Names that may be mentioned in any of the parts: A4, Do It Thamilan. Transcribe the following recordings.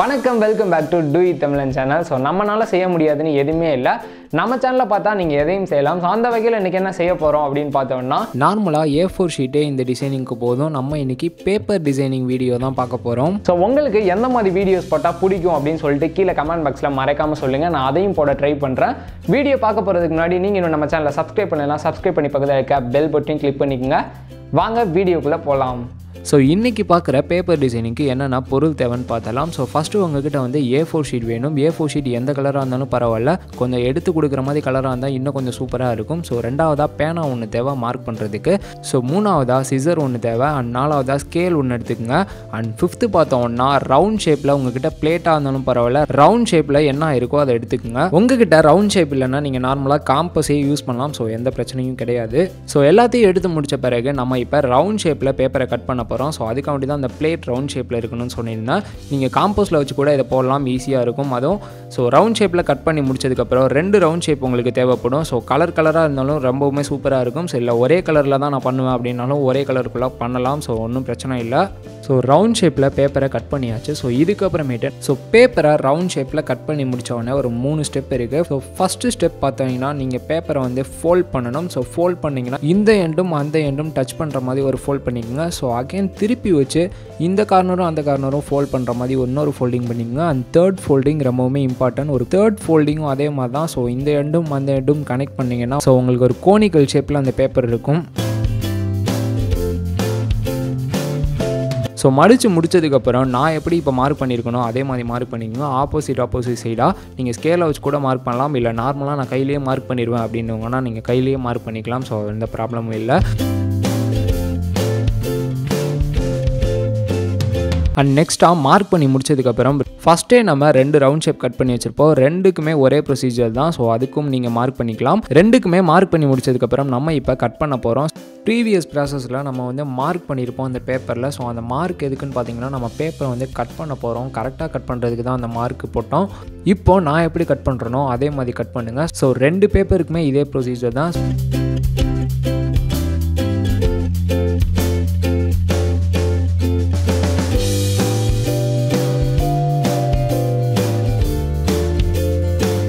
Welcome back to Do It Thamilan channel. So, நம்மனால செய்ய முடியாதுன்னு எதுமே இல்ல. நம்ம சேனல்ல பார்த்தா நீங்க எதையும் செய்யலாம். சோ அந்த வகையில இன்னைக்கு என்ன செய்ய போறோம் அப்படினு பார்த்தோம்னா நார்மலா A4 ஷீட்டே இந்த டிசைனிங்க்கு போதும். நம்ம இன்னைக்கு பேப்பர் டிசைனிங் வீடியோ தான் பார்க்க போறோம். சோ உங்களுக்கு எந்த மாதிரி வீடியோஸ் பார்த்தா பிடிக்கும் அப்படினு சொல்லிட்டு கீழ கமெண்ட் பாக்ஸ்ல மறக்காம சொல்லுங்க. நான் அதையும் போட ட்ரை பண்றேன். வீடியோ பார்க்க போறதுக்கு முன்னாடி நீங்க இன்னும் நம்ம சேனலை சப்ஸ்கிரைப் பண்ணலனா சப்ஸ்கிரைப் பண்ணி பக்கத்துல இருக்க பெல் பட்டன் கிளிக் பண்ணிக்கங்க. வாங்க வீடியோக்குள்ள போலாம். So, இன்னைக்கு பார்க்குற பேப்பர் டிசைனிங்க்கு என்னென்ன பொருள் தேவைன்னு பார்த்தலாம். ஸோ ஃபஸ்ட்டு உங்ககிட்ட வந்து A4 ஷீட் வேணும். A4 ஷீட் எந்த கலராக இருந்தாலும் பரவாயில்ல, கொஞ்சம் எடுத்து கொடுக்குற மாதிரி கலராக இருந்தால் இன்னும் கொஞ்சம் சூப்பராக இருக்கும். ஸோ ரெண்டாவதாக பேனா ஒன்று தேவை மார்க் பண்ணுறதுக்கு. ஸோ மூணாவதாக சிசர் ஒன்று தேவை. அண்ட் நாலாவதாக ஸ்கேல் ஒன்று எடுத்துக்கோங்க. அண்ட் ஃபிஃப்த்து பார்த்தோம்னா ரவுண்ட் ஷேப்பில் உங்ககிட்ட பிளேட்டாக இருந்தாலும் பரவாயில்ல, ரவுண்ட் ஷேப்பில் என்ன இருக்கோ அதை எடுத்துக்கோங்க. உங்ககிட்ட ரவுண்ட் ஷேப் இல்லைன்னா நீங்கள் நார்மலாக காம்பஸே யூஸ் பண்ணலாம். ஸோ எந்த பிரச்சனையும் கிடையாது. ஸோ எல்லாத்தையும் எடுத்து முடித்த பிறகு நம்ம இப்போ ரவுண்ட் ஷேப்பில் பேப்பரை கட் பண்ண போகிறோம். ஸோ அதுக்காண்டி தான் அந்த பிளேட் ரவுண்ட் ஷேப்பில் இருக்கணும்னு சொன்னிருந்தேன். நீங்கள் காம்போஸ்ட்டில் வச்சு கூட இதை போடலாம், ஈஸியாக இருக்கும் அதுவும். ஸோ ரவுண்ட் ஷேப்பில் கட் பண்ணி முடிச்சதுக்கப்புறம் ரெண்டு ரவுண்ட் ஷேப் உங்களுக்கு தேவைப்படும். ஸோ கலர் கலராக இருந்தாலும் ரொம்பவுமே சூப்பராக இருக்கும். ஸோ இல்லை ஒரே கலரில் தான் நான் பண்ணுவேன் அப்படின்னாலும் ஒரே கலருக்குள்ளே பண்ணலாம். ஸோ ஒன்றும் பிரச்சனை இல்லை. ஸோ ரவுண்ட் ஷேப்பில் பேப்பரை கட் பண்ணியாச்சு. ஸோ இதுக்கப்புறமேட்டு ஸோ பேப்பரை ரவுண்ட் ஷேப்பில் கட் பண்ணி முடித்தோடனே ஒரு 3 ஸ்டெப் இருக்குது. ஸோ ஃபஸ்ட்டு ஸ்டெப் பார்த்தீங்கன்னா நீங்கள் பேப்பரை வந்து ஃபோல்ட் பண்ணணும். ஸோ ஃபோல்ட் பண்ணிங்கன்னா இந்த எண்டும் அந்த எண்டும் டச் பண்ணுற மாதிரி ஒரு ஃபோல்ட் பண்ணிக்கோங்க. ஸோ அகைன் திருப்பி வச்சு இந்த கார்னரும் அந்த கார்னரும் ஃபோல்ட் பண்ணுற மாதிரி இன்னொரு ஃபோல்டிங் பண்ணிக்கோங்க. அண்ட் தேர்ட் ஃபோல்டிங் ரொம்பவுமே இம்பார்ட்டன்ட். ஒரு தேர்ட் ஃபோல்டிங்கும் அதே மாதிரி தான். ஸோ இந்த எண்டும் அந்த எண்டும் கனெக்ட் பண்ணிங்கன்னா ஸோ உங்களுக்கு ஒரு கோனிக்கல் ஷேப்பில் அந்த பேப்பர் இருக்கும். ஸோ மடித்து முடிச்சதுக்கப்புறம் நான் எப்படி இப்போ மார்க் பண்ணியிருக்கணும் அதே மாதிரி மார்க் பண்ணிக்கணும். ஆப்போசிட் சைடாக நீங்கள் ஸ்கேலை வச்சு கூட மார்க் பண்ணலாம். இல்லை நார்மலாக நான் கையிலேயே மார்க் பண்ணிடுவேன் அப்படின்னவங்கன்னா நீங்கள் கையிலேயே மார்க் பண்ணிக்கலாம். ஸோ எந்த ப்ராப்ளமும் இல்லை. அண்ட் நெக்ஸ்ட்டாக மார்க் பண்ணி முடிச்சதுக்கப்புறம் ஃபஸ்ட்டே நம்ம ரெண்டு ரவுண்ட் ஷேப் கட் பண்ணி வச்சுருப்போம். ரெண்டுக்குமே ஒரே ப்ரொசீஜர் தான். ஸோ அதுக்கும் நீங்கள் மார்க் பண்ணிக்கலாம். ரெண்டுக்குமே மார்க் பண்ணி முடிச்சதுக்கப்புறம் நம்ம இப்போ கட் பண்ண போகிறோம். ப்ரீவியஸ் ப்ராசஸில் நம்ம வந்து மார்க் பண்ணியிருப்போம் அந்த பேப்பரில். ஸோ அந்த மார்க் எதுக்குன்னு பார்த்தீங்கன்னா நம்ம பேப்பரை வந்து கட் பண்ண போகிறோம், கரெக்டாக கட் பண்ணுறதுக்கு தான் அந்த மார்க் போட்டோம். இப்போது நான் எப்படி கட் பண்ணுறனோ அதே மாதிரி கட் பண்ணுங்கள். ஸோ ரெண்டு பேப்பருக்குமே இதே ப்ரொசீஜர் தான்.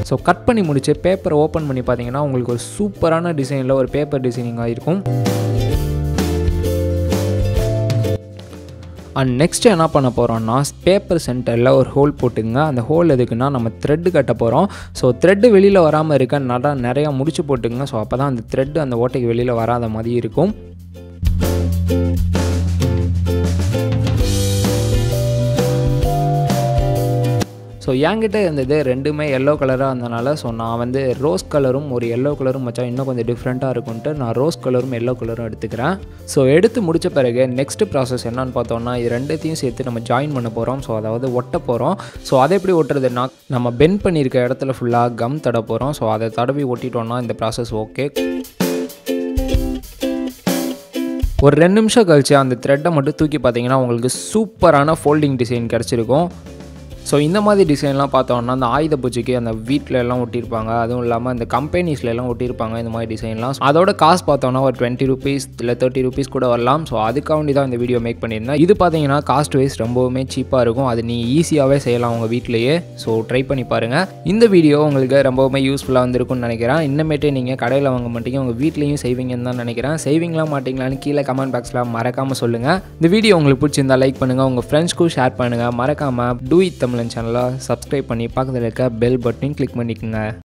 ஸோ கட் பண்ணி முடிச்சு பேப்பரை ஓப்பன் பண்ணி பார்த்தீங்கன்னா உங்களுக்கு ஒரு சூப்பரான டிசைனில் ஒரு பேப்பர் டிசைனிங்காக இருக்கும். அண்ட் நெக்ஸ்ட்டு என்ன பண்ண போகிறோம்னா பேப்பர் சென்டரில் ஒரு ஹோல் போட்டுங்க. அந்த ஹோல் எதுக்குன்னா நம்ம த்ரெட்டு கட்ட போகிறோம். ஸோ த்ரெட்டு வெளியில் வராமல் இருக்க நிறையா முடிச்சு போட்டுங்க. ஸோ அப்போ தான் அந்த த்ரெட்டு அந்த ஓட்டைக்கு வெளியில் வராத மாதிரி இருக்கும். ஸோ என்கிட்ட இருந்தது ரெண்டுமே எல்லோ கலராக இருந்தனால ஸோ நான் வந்து ரோஸ் கலரும் ஒரு எல்லோ கலரும் வச்சா இன்னும் கொஞ்சம் டிஃப்ரெண்ட்டாக இருக்கும்ன்ட்டு நான் ரோஸ் கலரும் எல்லோ கலரும் எடுத்துக்கிறேன். ஸோ எடுத்து முடித்த பிறகு நெக்ஸ்ட்டு ப்ராசஸ் என்னன்னு பார்த்தோம்னா இது ரெண்டுத்தையும் சேர்த்து நம்ம ஜாயின் பண்ண போகிறோம். ஸோ அதாவது ஒட்ட போகிறோம். ஸோ அதை எப்படி ஒட்டுறதுன்னா நம்ம பெண்ட் பண்ணியிருக்க இடத்துல ஃபுல்லாக கம் தட போகிறோம். ஸோ அதை தடவி ஒட்டிட்டோம்னா இந்த ப்ராசஸ் ஓகே. ஒரு 2 நிமிஷம் கழிச்சு அந்த த்ரெட்டை மட்டும் தூக்கி பார்த்தீங்கன்னா உங்களுக்கு சூப்பரான ஃபோல்டிங் டிசைன் கிடச்சிருக்கும். ஸோ இந்த மாதிரி டிசைன்லாம் பார்த்தோம்னா அந்த ஆயுத பூஜைக்கு அந்த வீட்டில் எல்லாம் ஒட்டியிருப்பாங்க, அதுவும் இல்லாமல் அந்த கம்பெனிஸில் எல்லாம் ஒட்டியிருப்பாங்க இந்த மாதிரி டிசைன்லாம். அதோட காஸ்ட் பார்த்தோம்னா ஒரு 20 ரூபீஸ் இல்லை 30 ரூபீஸ் கூட வரலாம். ஸோ அதுக்காண்டி தான் இந்த வீடியோ மேக் பண்ணியிருந்தேன். இது பார்த்தீங்கன்னா காஸ்ட் வைஸ் ரொம்பவுமே சீப்பாக இருக்கும். அது நீங்கள் ஈஸியாகவே செய்யலாம் உங்கள் வீட்டிலேயே. ஸோ ட்ரை பண்ணி பாருங்கள். இந்த வீடியோ உங்களுக்கு ரொம்பவுமே யூஸ்ஃபுல்லாக இருந்திருக்கும்னு நினைக்கிறேன். இன்னமேட்டே நீங்கள் கடையில் வாங்க மாட்டீங்க, உங்கள் வீட்லேயும் செய்வீங்கன்னு தான் நினைக்கிறேன். செய்வீங்களா மாட்டிங்களான்னு கீழே கமெண்ட் பாக்ஸில் மறக்காமல் சொல்லுங்கள். இந்த வீடியோ உங்களுக்கு பிடிச்சிருந்தா லைக் பண்ணுங்கள், உங்கள் ஃப்ரெண்ட்ஸ்க்கும் ஷேர் பண்ணுங்கள். மறக்காமல் Do It Thamilan சேனலை சப்ஸ்கிரைப் பண்ணி பக்கத்தில் இருக்க பெல் பட்டனையும் கிளிக் பண்ணிக்கோங்க.